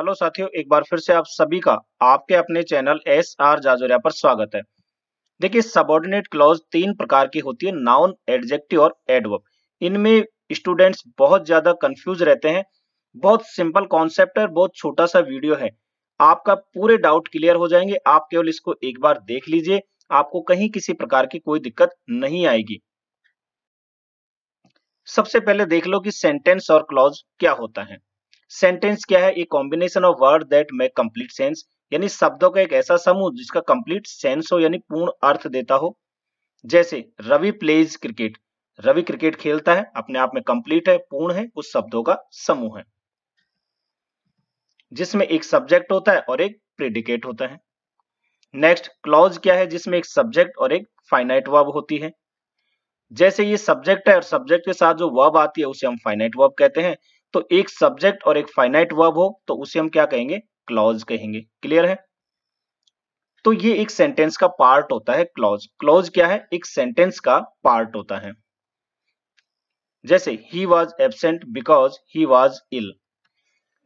Hello साथियों, एक बार फिर से आप सभी का आपके अपने चैनल एस आर जाजोरिया पर स्वागत है। देखिए, सबऑर्डिनेट क्लॉज तीन प्रकार की होती है, नाउन, एडजेक्टिव और एडवर्ब। इनमें स्टूडेंट्स बहुत ज्यादा कंफ्यूज रहते हैं। बहुत सिंपल कॉन्सेप्ट है, बहुत छोटा सा वीडियो है, आपका पूरे डाउट क्लियर हो जाएंगे। आप केवल इसको एक बार देख लीजिए, आपको कहीं किसी प्रकार की कोई दिक्कत नहीं आएगी। सबसे पहले देख लो कि सेंटेंस और क्लॉज क्या होता है। सेंटेंस क्या है? A combination of word that make complete sense, यानी शब्दों का एक ऐसा समूह जिसका कंप्लीट सेंस हो, यानी पूर्ण अर्थ देता हो। जैसे Ravi plays cricket, Ravi cricket खेलता है, अपने आप में कंप्लीट है, पूर्ण है, उस शब्दों का समूह है जिसमें एक सब्जेक्ट होता है और एक प्रेडिकेट होता है। नेक्स्ट क्लॉज क्या है, जिसमें एक सब्जेक्ट और एक फाइनाइट वर्ब होती है। जैसे ये सब्जेक्ट है और सब्जेक्ट के साथ जो वर्ब आती है उसे हम फाइनाइट वर्ब कहते हैं। तो एक सब्जेक्ट और एक फाइनाइट वर्ब हो तो उसे हम क्या कहेंगे? क्लॉज कहेंगे। क्लियर है? तो ये एक सेंटेंस का पार्ट होता है क्लॉज। क्लॉज क्या है? एक सेंटेंस का पार्ट होता है। जैसे he was absent because he was ill.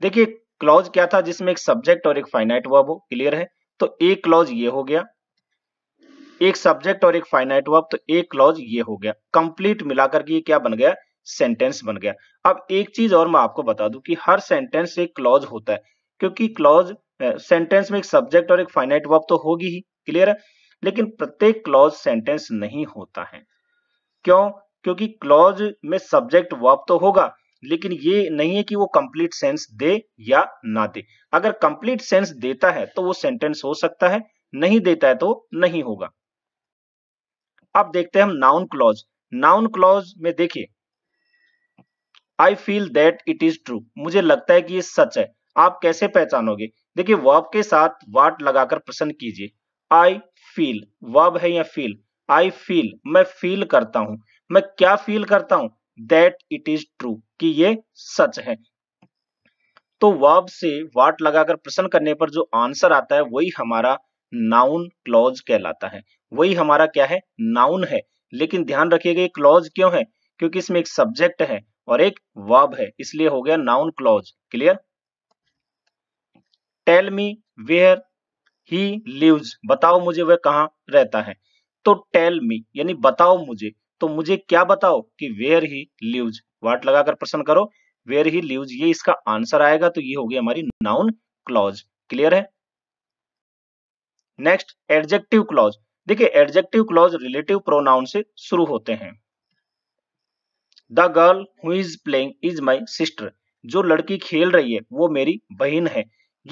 देखिए, क्लॉज क्या था? जिसमें एक सब्जेक्ट और एक फाइनाइट वर्ब हो। क्लियर है? तो एक क्लॉज ये हो गया, एक सब्जेक्ट और एक फाइनाइट वर्ब, तो एक क्लॉज ये हो गया। कंप्लीट मिलाकर के ये क्या बन गया? सेंटेंस बन गया। अब एक चीज और मैं आपको बता दूं कि हर सेंटेंस एक क्लॉज होता है, क्योंकि क्लॉज सेंटेंस में एक सब्जेक्ट और एक फाइनाइट वर्ब तो होगी ही। क्लियर है? लेकिन प्रत्येक क्लॉज सेंटेंस नहीं होता है। क्यों? क्योंकि क्लॉज में सब्जेक्ट वर्ब तो होगा, लेकिन ये नहीं है कि वो कंप्लीट सेंस दे या ना दे। अगर कंप्लीट सेंस देता है तो वो सेंटेंस हो सकता है, नहीं देता है तो नहीं होगा। अब देखते हैं हम नाउन क्लॉज। नाउन क्लॉज में देखिए, I feel that it is true, मुझे लगता है कि ये सच है। आप कैसे पहचानोगे? देखिए, वर्ब के साथ वाट लगाकर प्रश्न कीजिए। आई फील, वर्ब है या फील? आई फील, मैं फील करता हूं। मैं क्या फील करता हूं? दैट इट इज ट्रू, कि ये सच है। तो वर्ब से वाट लगाकर प्रश्न करने पर जो आंसर आता है वही हमारा नाउन क्लॉज कहलाता है, वही हमारा क्या है? नाउन है। लेकिन ध्यान रखिएगा, ये क्लॉज क्यों है? क्योंकि इसमें एक सब्जेक्ट है और एक वर्ब है, इसलिए हो गया noun clause. Clear? Tell me where he lives, बताओ मुझे वह कहां रहता है। तो टेल मी यानी बताओ मुझे, तो मुझे क्या बताओ? कि वेयर ही लिव्स, वाट लगाकर प्रश्न करो, वेयर ही लिव्स, ये इसका आंसर आएगा। तो ये हो गया हमारी नाउन क्लॉज। क्लियर है? Next adjective clause. देखिए, एडजेक्टिव क्लॉज रिलेटिव प्रोनाउन से शुरू होते हैं। The girl who is playing is my sister, जो लड़की खेल रही है वो मेरी बहन है।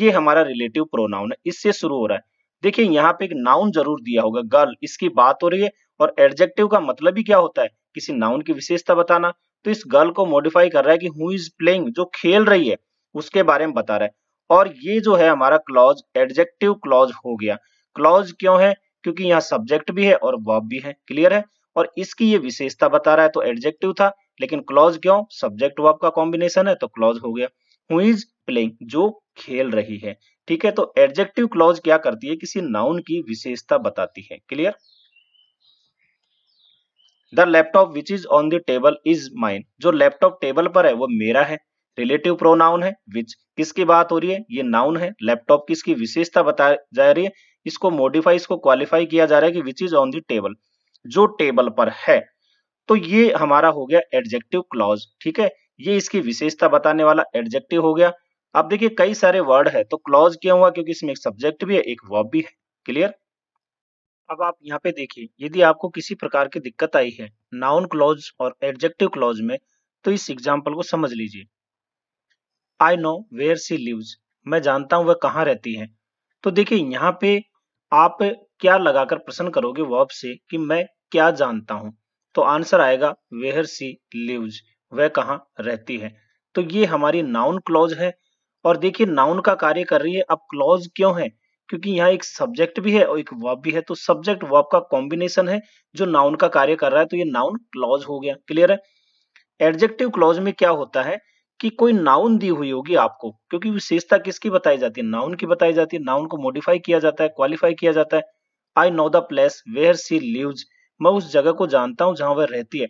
ये हमारा रिलेटिव प्रोनाउन है, इससे शुरू हो रहा है। देखिए, यहाँ पे एक नाउन जरूर दिया होगा, गर्ल, इसकी बात हो रही है। और एडजेक्टिव का मतलब ही क्या होता है? किसी नाउन की विशेषता बताना। तो इस गर्ल को मॉडिफाई कर रहा है कि हु इज प्लेइंग, जो खेल रही है, उसके बारे में बता रहा है। और ये जो है हमारा क्लॉज एडजेक्टिव क्लॉज हो गया। क्लॉज क्यों है? क्योंकि यहाँ सब्जेक्ट भी है और वर्ब भी है। क्लियर है? और इसकी ये विशेषता बता रहा है, तो एडजेक्टिव था। लेकिन क्लॉज क्यों? सब्जेक्ट वर्ब का कॉम्बिनेशन है, तो क्लॉज हो गया। हु इज प्लेइंग, जो खेल रही है। ठीक है? तो एडजेक्टिव क्लॉज क्या करती है? किसी नाउन की विशेषता बताती है। Clear? The laptop which is on the table is mine, जो लैपटॉप टेबल पर है वो मेरा है। रिलेटिव प्रोनाउन है। विच किसकी बात हो रही है? ये नाउन है। लैपटॉप किसकी विशेषता बताई जा रही है? इसको मॉडिफाई, इसको क्वालिफाई किया जा रहा है कि which is on the table, जो टेबल पर है। तो ये हमारा हो गया एडजेक्टिव क्लॉज। ठीक है? ये इसकी विशेषता बताने वाला एडजेक्टिव हो गया। अब देखिए, कई सारे वर्ड है, तो क्लॉज क्यों हुआ? क्योंकि इसमें एक सब्जेक्ट भी है, एक वर्ब भी है। क्लियर? अब आप यहाँ पे देखिए, यदि आपको किसी प्रकार की दिक्कत आई है नाउन क्लॉज और एडजेक्टिव क्लॉज में, तो इस एग्जाम्पल को समझ लीजिए। I know where she lives, मैं जानता हूँ वह कहाँ रहती है। तो देखिए, यहाँ पे आप क्या लगाकर प्रश्न करोगे वर्ब से कि मैं क्या जानता हूं? तो आंसर आएगा वेयर सी लिव्स, वह कहां रहती है। तो ये हमारी नाउन क्लॉज है। और देखिए, नाउन का कार्य कर रही है। अब क्लॉज क्यों है? क्योंकि यहाँ एक सब्जेक्ट भी है और एक वर्ब भी है। तो सब्जेक्ट वर्ब का कॉम्बिनेशन है जो नाउन का कार्य कर रहा है, तो ये नाउन क्लॉज हो गया। क्लियर है? एडजेक्टिव क्लॉज में क्या होता है कि कोई नाउन दी हुई होगी आपको, क्योंकि विशेषता किसकी बताई जाती है? नाउन की बताई जाती है। नाउन को मॉडिफाई किया जाता है, क्वालिफाई किया जाता है। I know the place where she lives, मैं उस जगह को जानता हूं जहां वह रहती है।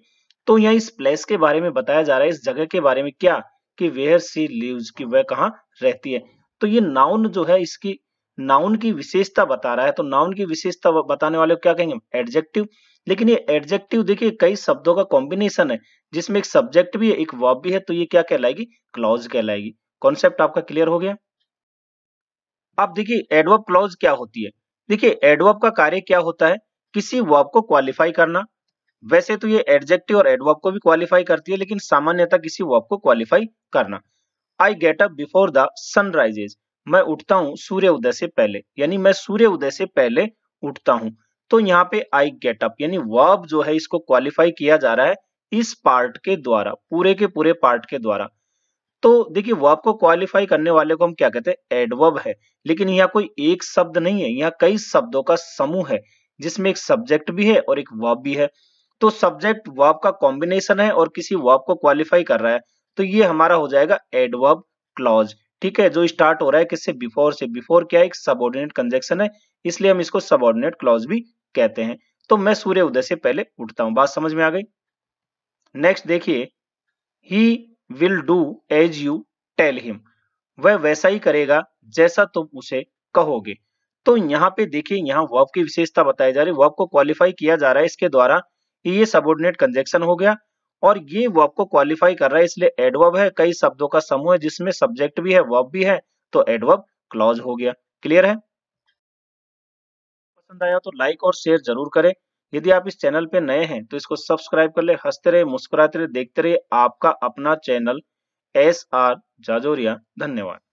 तो यहाँ इस प्लेस के बारे में बताया जा रहा है, इस जगह के बारे में, क्या कि वेयर सी लिव्स, कि वह कहाँ रहती है। तो ये नाउन जो है इसकी नाउन की विशेषता बता रहा है, तो नाउन की विशेषता बताने वाले को क्या कहेंगे हम, एडजेक्टिव। लेकिन ये एडजेक्टिव देखिए कई शब्दों का कॉम्बिनेशन है जिसमें एक सब्जेक्ट भी है एक वर्ब भी है, तो ये क्या कहलाएगी, क्लॉज कहलाएगी। कॉन्सेप्ट आपका क्लियर हो गया। अब देखिए एडवर्ब क्लॉज क्या होती है। देखिए एडवर्ब का कार्य क्या होता है, किसी वर्ब को क्वालिफाई करना। वैसे तो ये एडजेक्टिव और एडवर्ब को भी क्वालिफाई करती है, लेकिन सामान्यतः किसी वर्ब को क्वालिफाई करना। I get up before the sunrises, मैं उठता हूँ सूर्य उदय से पहले, यानी मैं सूर्य उदय से पहले उठता हूँ। तो यहाँ पे आई गेट अप यानी वर्ब जो है इसको क्वालिफाई किया जा रहा है इस पार्ट के द्वारा, पूरे के पूरे पार्ट के द्वारा। तो देखिए वर्ब को क्वालिफाई करने वाले को हम क्या कहते हैं, एडवर्ब है। लेकिन यहाँ कोई एक शब्द नहीं है, यहाँ कई शब्दों का समूह है जिसमें एक सब्जेक्ट भी है और एक वर्ब भी है। तो सब्जेक्ट वर्ब का कॉम्बिनेशन है और किसी वर्ब को क्वालिफाई कर रहा है, तो ये हमारा हो जाएगा एडवर्ब क्लॉज। ठीक है, जो स्टार्ट हो रहा है किससे, बिफोर से। बिफोर क्या है, एक सबऑर्डिनेट कंजक्शन है, इसलिए हम इसको सबऑर्डिनेट क्लॉज भी कहते हैं। तो मैं सूर्य उदय से पहले उठता हूं, बात समझ में आ गई। नेक्स्ट देखिए, he will do as you tell him, वह वैसा ही करेगा जैसा तुम उसे कहोगे। तो यहाँ पे देखिए यहाँ वर्ब की विशेषता बताई जा रही है, वर्ब को क्वालिफाई किया जा रहा है इसके द्वारा। ये सबऑर्डिनेट कंजक्शन हो गया और ये वर्ब को क्वालिफाई कर रहा है, इसलिए एडवर्ब है। कई शब्दों का समूह है जिसमें सब्जेक्ट भी है वर्ब भी है, तो एडवर्ब क्लॉज हो गया। क्लियर है? पसंद आया तो लाइक और शेयर जरूर करें। यदि आप इस चैनल पे नए हैं तो इसको सब्सक्राइब कर ले। हंसते रहे, मुस्कुराते रहे, देखते रहे आपका अपना चैनल एस आर जाजोरिया। धन्यवाद।